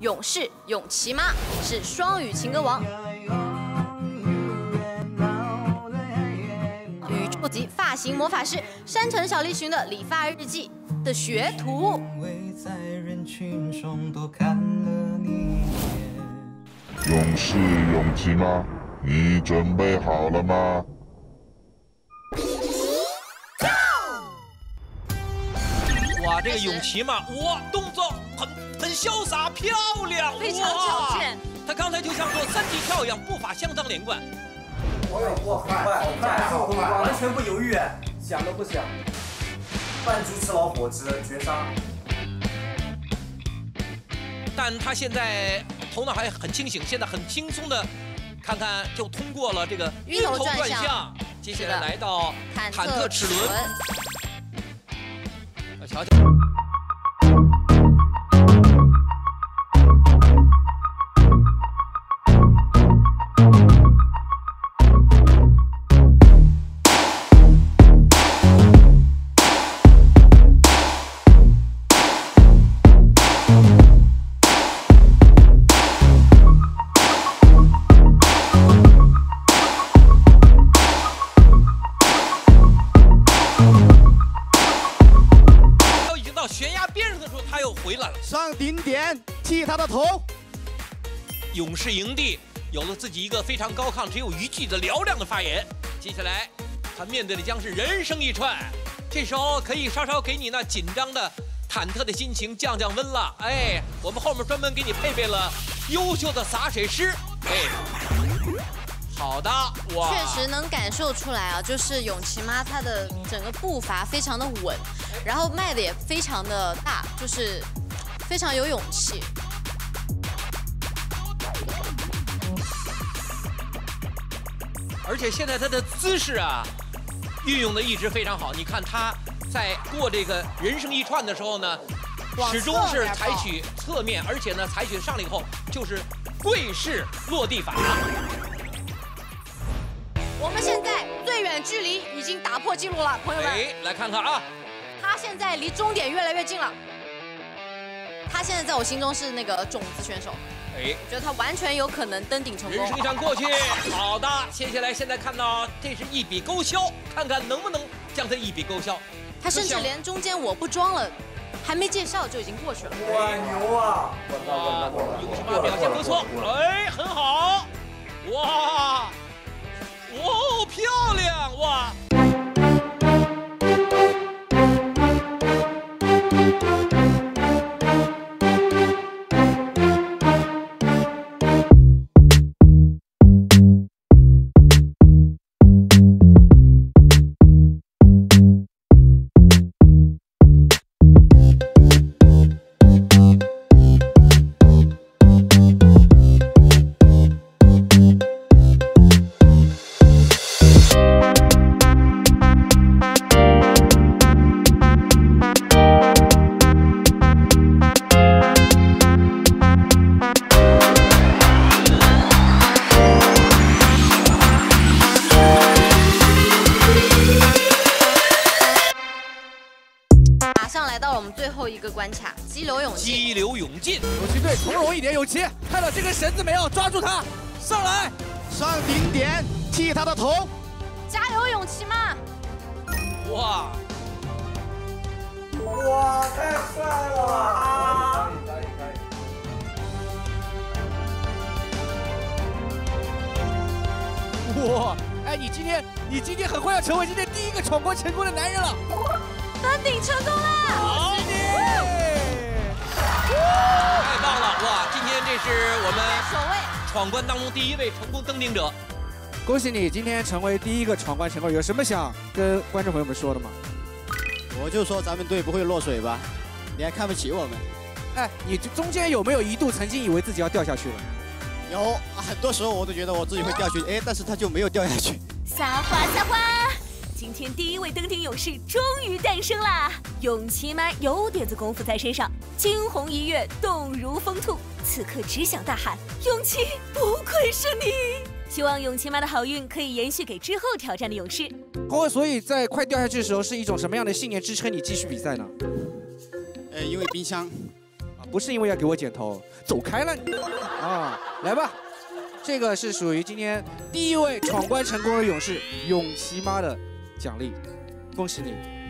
勇士勇骑马是双语情歌王，宇宙级发型魔法师山城小栗旬的理发日记的学徒。 勇士勇骑马，你准备好了吗？哇，这个勇骑马，哇，动作很潇洒漂亮，非常矫健。他刚才就像做三级跳一样，步伐相当连贯。好快，完全不犹豫，想都不想。扮猪吃老虎，只能绝杀。但他现在。 头脑还很清醒，现在很轻松的，看看就通过了这个晕头转向。接下来来到忐忑齿轮，我瞧瞧。剃他的头。勇士营地有了自己一个非常高亢、只有一句的嘹亮的发言。接下来，他面对的将是人生一串。这时候可以稍稍给你那紧张的、忐忑的心情降降温了。哎，我们后面专门给你配备了优秀的洒水师。哎，好的，哇，确实能感受出来啊，就是勇骑妈她的整个步伐非常的稳，然后迈的也非常的大，就是。 非常有勇气。而且现在他的姿势啊，运用的一直非常好。你看他在过这个人生一串的时候呢，始终是采取侧面，而且呢，采取上来以后就是跪式落地法。我们现在最远距离已经打破记录了，朋友们。哎，来看看啊，他现在离终点越来越近了。 他现在在我心中是那个种子选手，哎，我觉得他完全有可能登顶成功。人生一场过去，好的，接下来现在看到这是一笔勾销，看看能不能将这一笔勾销。他甚至连中间我不装了，还没介绍就已经过去了。哇，牛啊！哇，勇士妈表现不错，哎，很好，哇，哦，漂亮，哇。 看到这根绳子没有？抓住它，上来，上顶点，剃他的头。加油，勇骑嘛！哇！哇，太帅了！啊、哇！哎，你今天很快要成为今天第一个闯关成功的男人了。登顶成功了！好的。 这是我们闯关当中第一位成功登顶者，恭喜你今天成为第一个闯关成功。有什么想跟观众朋友们说的吗？我就说咱们队不会落水吧？你还看不起我们？哎，你中间有没有一度曾经以为自己要掉下去了？有，很多时候我都觉得我自己会掉下去，哎，但是他就没有掉下去。撒花撒花！今天第一位登顶勇士终于诞生啦！勇骑妈有点子功夫在身上，惊鸿一跃，动如风兔。 此刻只想大喊：勇气，不愧是你！希望勇骑妈的好运可以延续给之后挑战的勇士。哦，所以在快掉下去的时候，是一种什么样的信念支撑你继续比赛呢？因为冰箱。不是因为要给我剪头，走开了啊！来吧，这个是属于今天第一位闯关成功的勇士永琪妈的奖励，恭喜你。